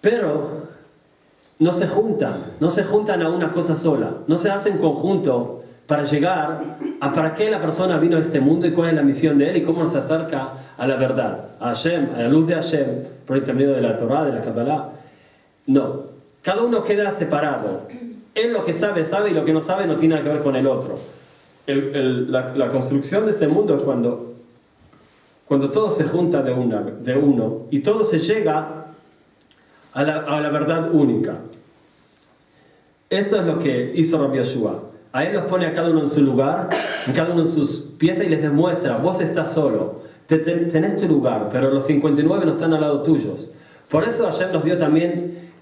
Pero no se juntan a una cosa sola, no se hacen conjunto para llegar a para qué la persona vino a este mundo y cuál es la misión de él y cómo nos acerca a la verdad, a Hashem, a la luz de Hashem, por intermedio de la Torah, de la Kabbalah. No, cada uno queda separado. Él lo que sabe y lo que no sabe no tiene nada que ver con el otro. La construcción de este mundo es cuando todo se junta de uno y todo se llega a la verdad única. Esto es lo que hizo Rabí Yehoshúa. A él los pone a cada uno en su lugar, a cada uno en sus piezas y les demuestra, vos estás solo, tenés tu lugar, pero los 59 no están al lado tuyos. Por eso Hashem nos dio también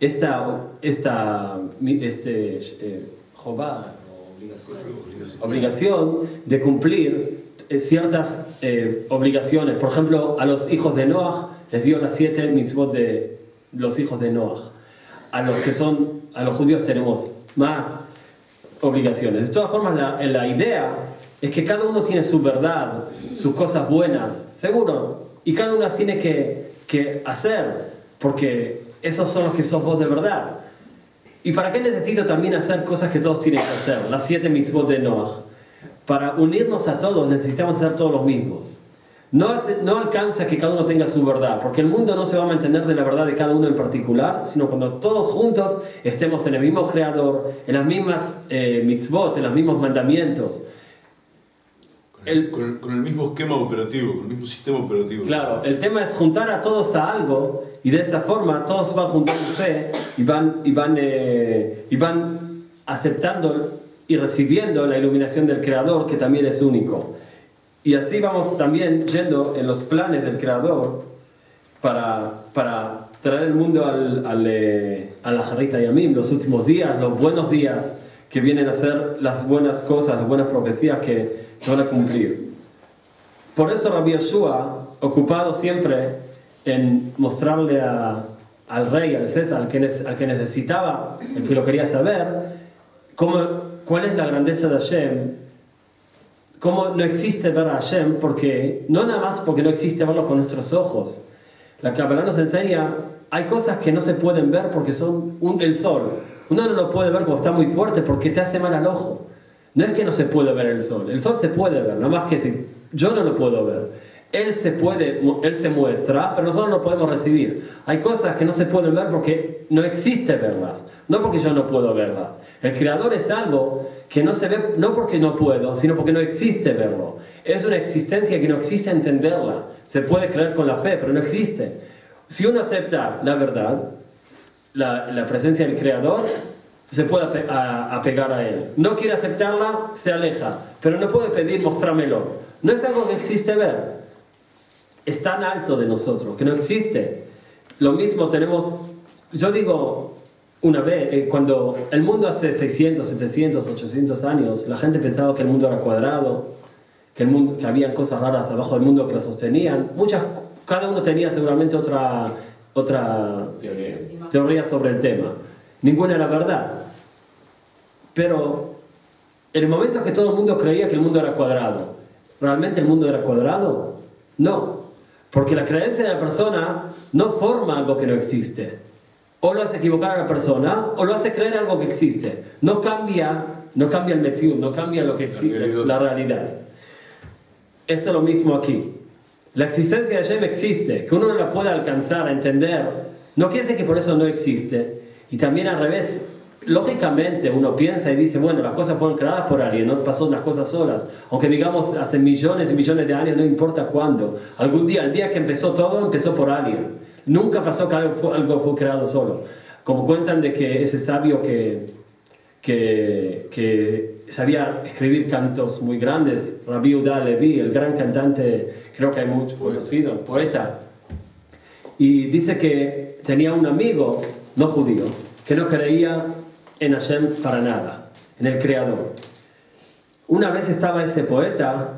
obligación de cumplir ciertas obligaciones. Por ejemplo, a los hijos de Noaj les dio las 7 mitzvot de los hijos de Noaj. A los judíos tenemos más obligaciones. De todas formas, la idea es que cada uno tiene su verdad, sus cosas buenas, seguro, y cada uno tiene que hacer, porque esos son los que sos vos de verdad. ¿Y para qué necesito también hacer cosas que todos tienen que hacer? Las 7 mitzvot de Noaj. Para unirnos a todos necesitamos ser todos los mismos. No alcanza que cada uno tenga su verdad, porque el mundo no se va a mantener de la verdad de cada uno en particular, sino cuando todos juntos estemos en el mismo Creador, en las mismas mitzvot, en los mismos mandamientos. Con el mismo esquema operativo, con el mismo sistema operativo. Claro, el tema es juntar a todos a algo, y de esa forma todos van juntándose y van aceptando y recibiendo la iluminación del Creador, que también es único. Y así vamos también yendo en los planes del Creador para traer el mundo a la Jarita Yamim, los últimos días, los buenos días, que vienen a ser las buenas cosas, las buenas profecías que se van a cumplir. Por eso Rabí Yehoshúa, ocupado siempre en mostrarle al rey, al César, al que necesitaba, el que lo quería saber, cuál es la grandeza de Hashem, cómo no existe ver a Hashem, porque no nada más porque no existe verlo con nuestros ojos. La Kabbalah nos enseña, hay cosas que no se pueden ver porque son el sol. Uno no lo puede ver como está muy fuerte porque te hace mal al ojo. No es que no se puede ver el sol se puede ver, nada más que si yo no lo puedo ver. Él se muestra, pero nosotros no lo podemos recibir. Hay cosas que no se pueden ver porque no existe verlas, no porque yo no puedo verlas. El Creador es algo que no se ve, no porque no puedo, sino porque no existe verlo. Es una existencia que no existe entenderla. Se puede creer con la fe, pero no existe. Si uno acepta la verdad, la presencia del Creador, se puede apegar a él. No quiere aceptarla, se aleja, pero no puede pedir mostrámelo. No es algo que existe ver. Es tan alto de nosotros, que no existe. Lo mismo tenemos, yo digo, una vez, cuando el mundo hace 600, 700, 800 años, la gente pensaba que el mundo era cuadrado, que había cosas raras abajo del mundo que la sostenían. Cada uno tenía seguramente otra teoría sobre el tema. Ninguna era verdad. Pero en el momento que todo el mundo creía que el mundo era cuadrado, ¿realmente el mundo era cuadrado? No. Porque la creencia de la persona no forma algo que no existe. O lo hace equivocar a la persona, o lo hace creer algo que existe. No cambia el metziut, no cambia lo que existe, la realidad. Esto es lo mismo aquí. La existencia de Hashem existe, que uno no la pueda alcanzar, entender, no quiere decir que por eso no existe. Y también al revés, lógicamente uno piensa y dice, bueno, las cosas fueron creadas por alguien, no pasó las cosas solas. Aunque digamos hace millones y millones de años, no importa cuándo. Algún día, el día que empezó todo, empezó por alguien. Nunca pasó que algo fue creado solo. Como cuentan de que ese sabio que sabía escribir cantos muy grandes, Rabí Uda Levi, el gran cantante, creo que hay mucho conocido, poeta. Y dice que tenía un amigo no judío que no creía en Hashem para nada, en el Creador. Una vez estaba ese poeta,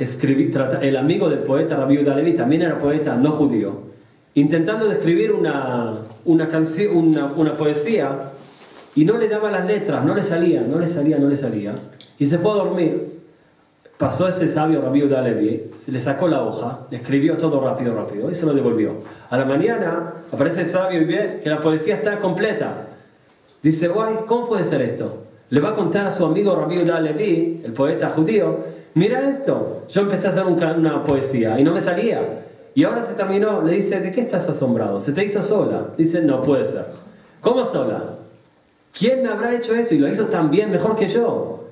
el amigo del poeta Rabí Uda Levi, también era poeta no judío, intentando escribir una poesía, y no le daba las letras, no le salía. Y se fue a dormir. Pasó ese sabio Rabí Uda Levi, se le sacó la hoja, le escribió todo rápido, y se lo devolvió. A la mañana aparece el sabio y ve que la poesía está completa. Dice, guay, ¿cómo puede ser esto? Le va a contar a su amigo Rabí Uda Levi, el poeta judío, mira esto, yo empecé a hacer una poesía y no me salía. Y ahora se terminó. Le dice, ¿de qué estás asombrado? Se te hizo sola. Dice, no puede ser. ¿Cómo sola? ¿Quién me habrá hecho eso? Y lo hizo tan bien, mejor que yo.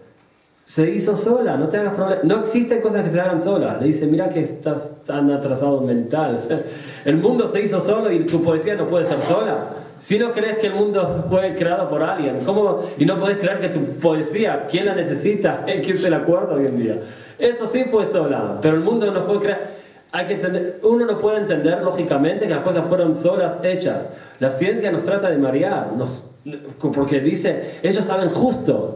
Se hizo sola, no te hagas problema. No existen cosas que se hagan solas. Le dice, mira que estás tan atrasado mental. El mundo se hizo solo y tu poesía no puede ser sola. Si no crees que el mundo fue creado por alguien, ¿cómo? Y no podés creer que tu poesía, ¿quién la necesita? ¿Quién se la acuerda hoy en día? Eso sí fue sola, pero el mundo no fue creado. Hay que entender, uno no puede entender lógicamente que las cosas fueron solas hechas. La ciencia nos trata de marear, porque dice, ellos saben justo,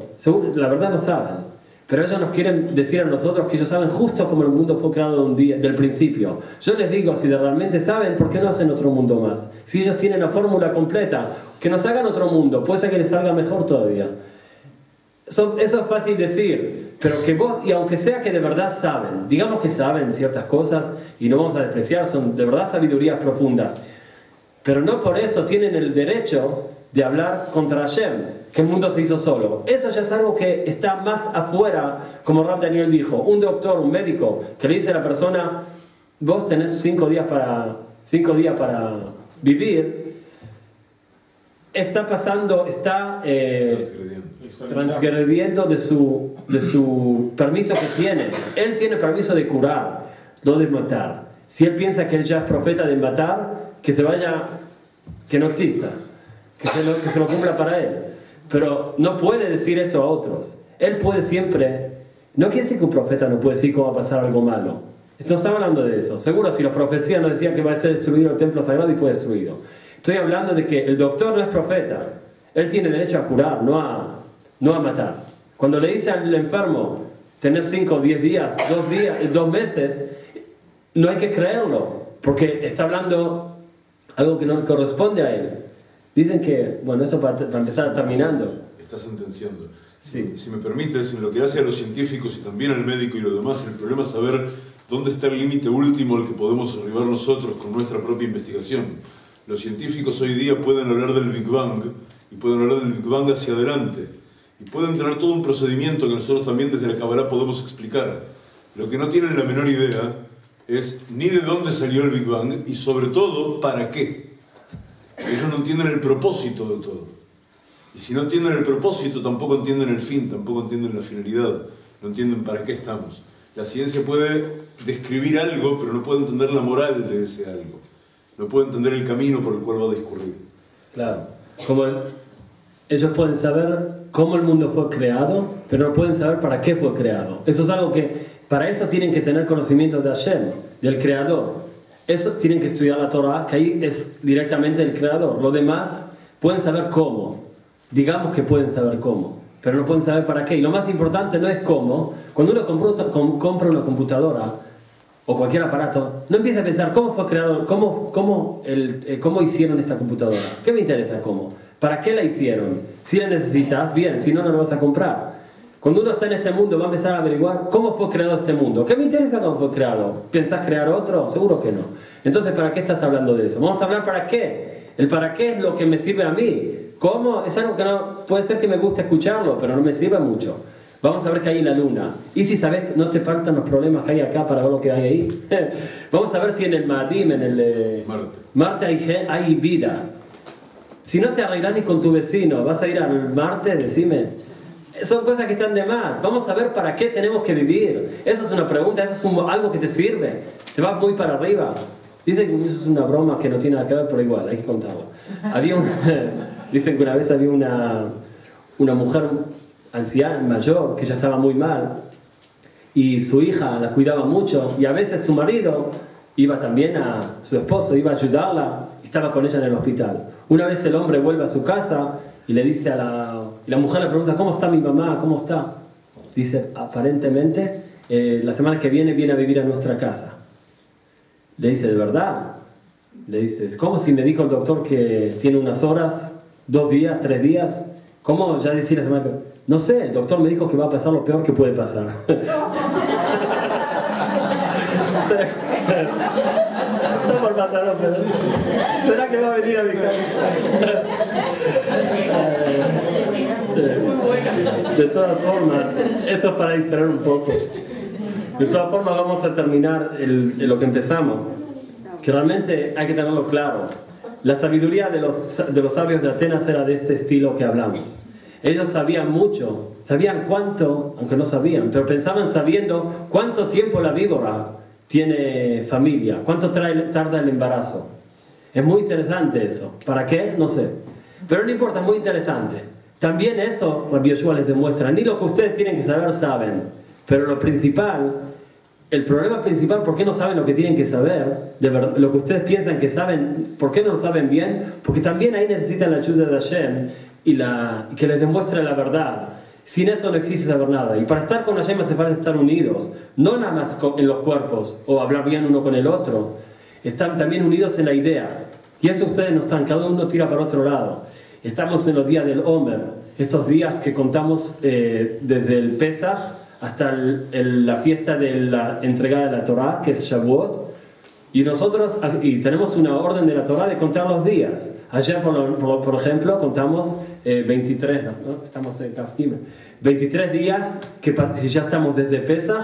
la verdad no saben, pero ellos nos quieren decir a nosotros que ellos saben justo como el mundo fue creado del principio. Yo les digo, si realmente saben, ¿por qué no hacen otro mundo más? Si ellos tienen la fórmula completa, que nos hagan otro mundo, puede ser que les salga mejor todavía. Eso es fácil decir, pero que vos, y aunque sea que de verdad saben, digamos que saben ciertas cosas y no vamos a despreciar, son de verdad sabidurías profundas, pero no por eso tienen el derecho de hablar contra Hashem, que el mundo se hizo solo. Eso ya es algo que está más afuera, como Rab Daniel dijo, un doctor, un médico, que le dice a la persona, vos tenés 5 días para vivir, está pasando, está... transgrediendo de su permiso que tiene. Él tiene permiso de curar, no de matar. Si él piensa que él ya es profeta de matar, que se vaya, que no exista, que se lo cumpla para él. Pero no puede decir eso a otros. Él puede siempre, no quiere decir que un profeta no puede decir cómo va a pasar algo malo. No está hablando de eso. Seguro si las profecías no decían que va a ser destruido el templo sagrado y fue destruido. Estoy hablando de que el doctor no es profeta. Él tiene derecho a curar, no a matar. Cuando le dice al enfermo, tenés 5 o 10 días, 2 meses, no hay que creerlo, porque está hablando algo que no corresponde a él. Dicen que, bueno, eso para empezar terminando. Está sentenciando. Sí. Si me permites, en lo que hace a los científicos y también al médico y lo demás, el problema es saber dónde está el límite último al que podemos arribar nosotros con nuestra propia investigación. Los científicos hoy día pueden hablar del Big Bang, y pueden hablar del Big Bang hacia adelante, y pueden tener todo un procedimiento que nosotros también desde la Kabbalah podemos explicar. Lo que no tienen la menor idea es ni de dónde salió el Big Bang, y sobre todo, ¿para qué? Ellos no entienden el propósito de todo. Y si no entienden el propósito, tampoco entienden el fin, tampoco entienden la finalidad, no entienden para qué estamos. La ciencia puede describir algo, pero no puede entender la moral de ese algo. No puede entender el camino por el cual va a discurrir. Claro. Como ellos pueden saber cómo el mundo fue creado, pero no pueden saber para qué fue creado. Eso es algo que, para eso tienen que tener conocimiento de Hashem, del Creador. Eso tienen que estudiar la Torah, que ahí es directamente el Creador. Lo demás, pueden saber cómo. Digamos que pueden saber cómo, pero no pueden saber para qué. Y lo más importante no es cómo. Cuando uno compra una computadora o cualquier aparato, no empieza a pensar cómo fue creado, cómo hicieron esta computadora. ¿Qué me interesa cómo? ¿Para qué la hicieron? Si la necesitas, bien, si no, no la vas a comprar. Cuando uno está en este mundo, va a empezar a averiguar cómo fue creado este mundo. ¿Qué me interesa cómo fue creado? ¿Pensás crear otro? Seguro que no. Entonces, ¿para qué estás hablando de eso? Vamos a hablar para qué. El para qué es lo que me sirve a mí. ¿Cómo? Es algo que no, puede ser que me guste escucharlo, pero no me sirve mucho. Vamos a ver qué hay en la luna. Y si sabes, no te faltan los problemas que hay acá para ver lo que hay ahí. Vamos a ver si en el Madim, en el Marte hay vida. Si no te arreglas ni con tu vecino, ¿vas a ir al Marte? Decime. Son cosas que están de más. Vamos a ver para qué tenemos que vivir. Eso es una pregunta, eso es algo que te sirve. Te vas muy para arriba. Dicen que eso es una broma que no tiene nada que ver, pero igual, hay que contarlo. Dicen que una vez había una mujer anciana, mayor, que ya estaba muy mal, y su hija la cuidaba mucho, y a veces su marido iba también su esposo, iba a ayudarla, y estaba con ella en el hospital. Una vez el hombre vuelve a su casa y le dice y la mujer le pregunta, ¿cómo está mi mamá? ¿Cómo está? Dice, aparentemente, la semana que viene a vivir a nuestra casa. Le dice, ¿de verdad? Le dice, es como si me dijo el doctor que tiene unas horas, 2 días, 3 días. ¿Cómo ya decir la semana que viene? No sé, el doctor me dijo que va a pasar lo peor que puede pasar. ¿Será que va a venir a mi casa? De todas formas, eso es para distraer un poco. De todas formas, vamos a terminar lo que empezamos. Que realmente hay que tenerlo claro. La sabiduría de los sabios de Atenas era de este estilo que hablamos. Ellos sabían mucho, sabían cuánto, aunque no sabían, pero pensaban sabiendo cuánto tiempo la víbora tiene familia, cuánto tarda el embarazo. Es muy interesante eso. ¿Para qué? No sé. Pero no importa, es muy interesante. También eso, Rabí Yehoshúa les demuestra, ni lo que ustedes tienen que saber, saben. Pero lo principal, el problema principal, ¿por qué no saben lo que tienen que saber? De verdad, lo que ustedes piensan que saben, ¿por qué no lo saben bien? Porque también ahí necesitan la ayuda de Hashem, y que les demuestre la verdad. Sin eso no existe saber nada. Y para estar con Hashem hace falta estar unidos. No nada más en los cuerpos o hablar bien uno con el otro. Están también unidos en la idea. Y eso ustedes no están. Cada uno tira para otro lado. Estamos en los días del Omer. Estos días que contamos desde el Pesach hasta la fiesta de la entregada de la Torah, que es Shavuot. Y nosotros tenemos una orden de la Torah de contar los días. Ayer, por ejemplo, contamos 23, ¿no? Estamos en Kafkim. 23 días que ya estamos desde Pesach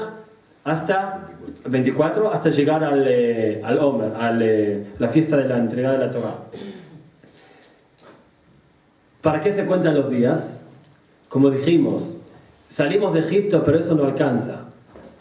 hasta 24, hasta llegar al Omer, la fiesta de la entregada de la Torah. ¿Para qué se cuentan los días? Como dijimos, salimos de Egipto, pero eso no alcanza.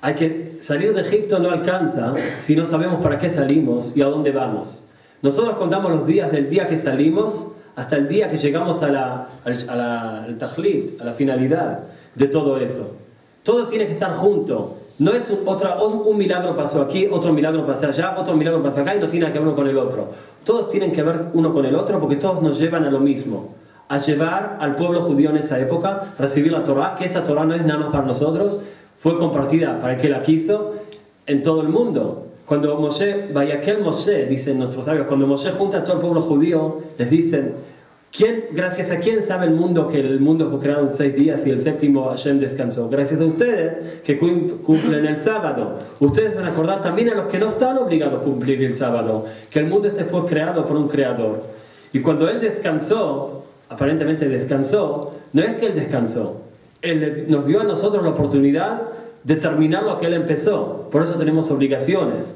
Hay que salir de Egipto no alcanza si no sabemos para qué salimos y a dónde vamos. Nosotros contamos los días del día que salimos hasta el día que llegamos al Tajlit, a la finalidad de todo eso. Todo tiene que estar junto. No es un milagro pasó aquí, otro milagro pasó allá, otro milagro pasó acá y no tiene que ver uno con el otro. Todos tienen que ver uno con el otro porque todos nos llevan a lo mismo. A llevar al pueblo judío en esa época, recibir la Torah, que esa Torah no es nada más para nosotros, fue compartida para el que la quiso en todo el mundo. Cuando Moshe, Vayakel Moshe, dicen nuestros sabios, cuando Moshe junta a todo el pueblo judío, les dicen, gracias a quién sabe el mundo que el mundo fue creado en 6 días y el séptimo Hashem descansó. Gracias a ustedes que cumplen el sábado. Ustedes van a acordar también a los que no están obligados a cumplir el sábado, que el mundo este fue creado por un creador. Y cuando Él descansó, aparentemente descansó, no es que Él descansó, Él nos dio a nosotros la oportunidad de terminar lo que Él empezó. Por eso tenemos obligaciones.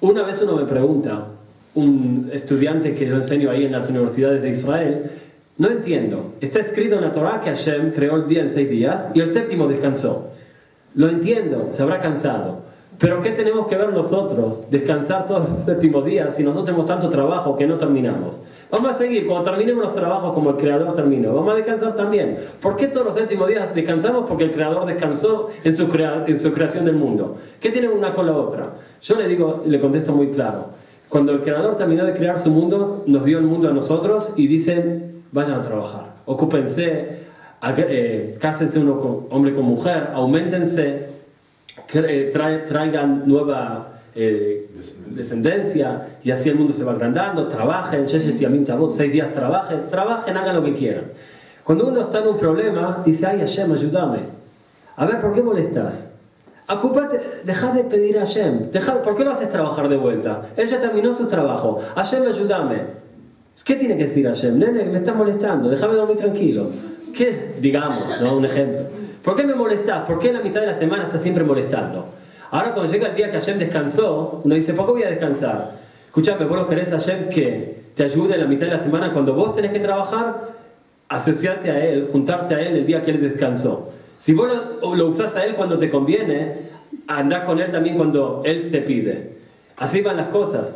Una vez uno me pregunta, un estudiante que yo enseño ahí en las universidades de Israel, no entiendo, está escrito en la Torah que Hashem creó el día en 6 días y el séptimo descansó. Lo entiendo, se habrá cansado. Pero ¿qué tenemos que ver nosotros? Descansar todos los séptimos días si nosotros tenemos tanto trabajo que no terminamos. Vamos a seguir, cuando terminemos los trabajos como el Creador terminó, vamos a descansar también. ¿Por qué todos los séptimos días descansamos? Porque el Creador descansó en su creación del mundo. ¿Qué tiene una con la otra? Yo le contesto muy claro. Cuando el Creador terminó de crear su mundo, nos dio el mundo a nosotros y dice, vayan a trabajar, ocúpense, cásense hombre con mujer, auméntense, traigan nueva descendencia y así el mundo se va agrandando. Trabajen, 6 días trabajen, hagan lo que quieran. Cuando uno está en un problema dice, ay Hashem, ayúdame, a ver, ¿por qué molestas? Ocúpate, deja de pedir a Hashem, ¿por qué lo haces trabajar de vuelta? Él ya terminó su trabajo. Hashem, ayúdame. ¿Qué tiene que decir Hashem? Nene, me estás molestando, déjame dormir tranquilo. ¿Qué? Digamos, ¿no? Un ejemplo. ¿Por qué me molestás? ¿Por qué en la mitad de la semana estás siempre molestando? Ahora cuando llega el día que Hashem descansó, uno dice, ¿por qué voy a descansar? Escuchame, vos no querés a Hashem que te ayude en la mitad de la semana cuando vos tenés que trabajar, asociarte a Él, juntarte a Él el día que Él descansó. Si vos lo usás a Él cuando te conviene, andás con Él también cuando Él te pide. Así van las cosas.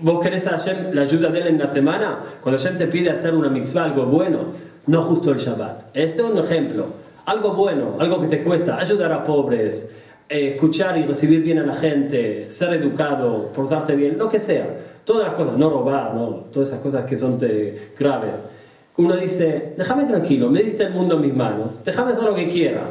Vos querés a Hashem la ayuda de Él en la semana, cuando Hashem te pide hacer una mitzvah, algo bueno, no justo el Shabbat. Este es un ejemplo. Algo bueno, algo que te cuesta, ayudar a pobres, escuchar y recibir bien a la gente, ser educado, portarte bien, lo que sea. Todas las cosas, no robar, no, todas esas cosas que son graves. Uno dice, déjame tranquilo, me diste el mundo en mis manos, déjame hacer lo que quiera.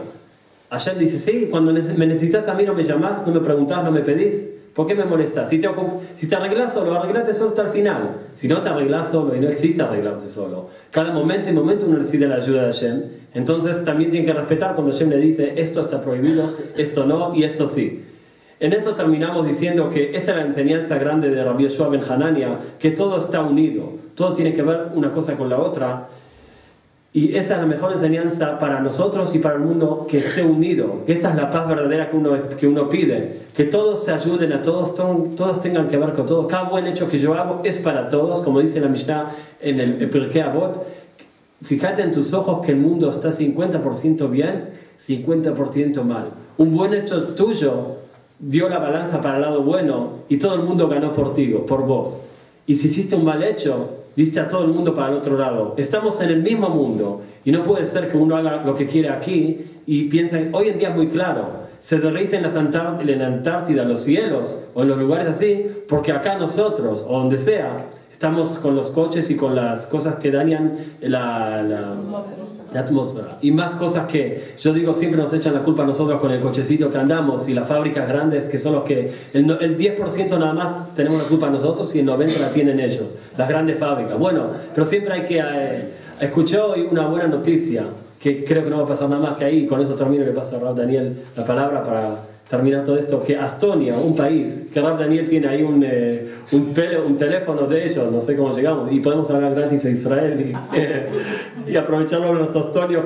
Hashem dice, sí, cuando me necesitas a mí no me llamás, no me preguntás, no me pedís. ¿Por qué me molestás? Si te arreglás solo, arreglate solo hasta el final. Si no te arreglás solo, y no existe arreglarte solo. Cada momento y momento uno necesita la ayuda de Hashem. Entonces también tiene que respetar cuando Hashem le dice esto está prohibido, esto no y esto sí. En eso terminamos diciendo que esta es la enseñanza grande de Rabí Yehoshúa Ben Hanania, que todo está unido, todo tiene que ver una cosa con la otra. Y esa es la mejor enseñanza para nosotros y para el mundo, que esté unido. Esta es la paz verdadera que uno pide. Que todos se ayuden a todos, todos tengan que ver con todos. Cada buen hecho que yo hago es para todos, como dice la Mishnah en el Pirkei Avot. Fíjate en tus ojos que el mundo está 50% bien, 50% mal. Un buen hecho tuyo dio la balanza para el lado bueno y todo el mundo ganó por vos. Y si hiciste un mal hecho, diste a todo el mundo para el otro lado. Estamos en el mismo mundo y no puede ser que uno haga lo que quiere aquí y piensa, hoy en día es muy claro, se derriten en la Antártida los cielos o en los lugares así, porque acá nosotros, o donde sea, estamos con los coches y con las cosas que dañan la atmósfera. Y más cosas que, yo digo, siempre nos echan la culpa a nosotros con el cochecito que andamos y las fábricas grandes que son los que... El 10% nada más tenemos la culpa nosotros y el 90% la tienen ellos, las grandes fábricas. Bueno, pero siempre hay que... escuché hoy una buena noticia, que creo que no va a pasar nada más que ahí, con eso termino, le paso a Rab Daniel la palabra para terminar todo esto, que Estonia, un país, que Rab Daniel tiene ahí un teléfono de ellos, no sé cómo llegamos, y podemos hablar gratis a Israel y aprovecharlo los estonios.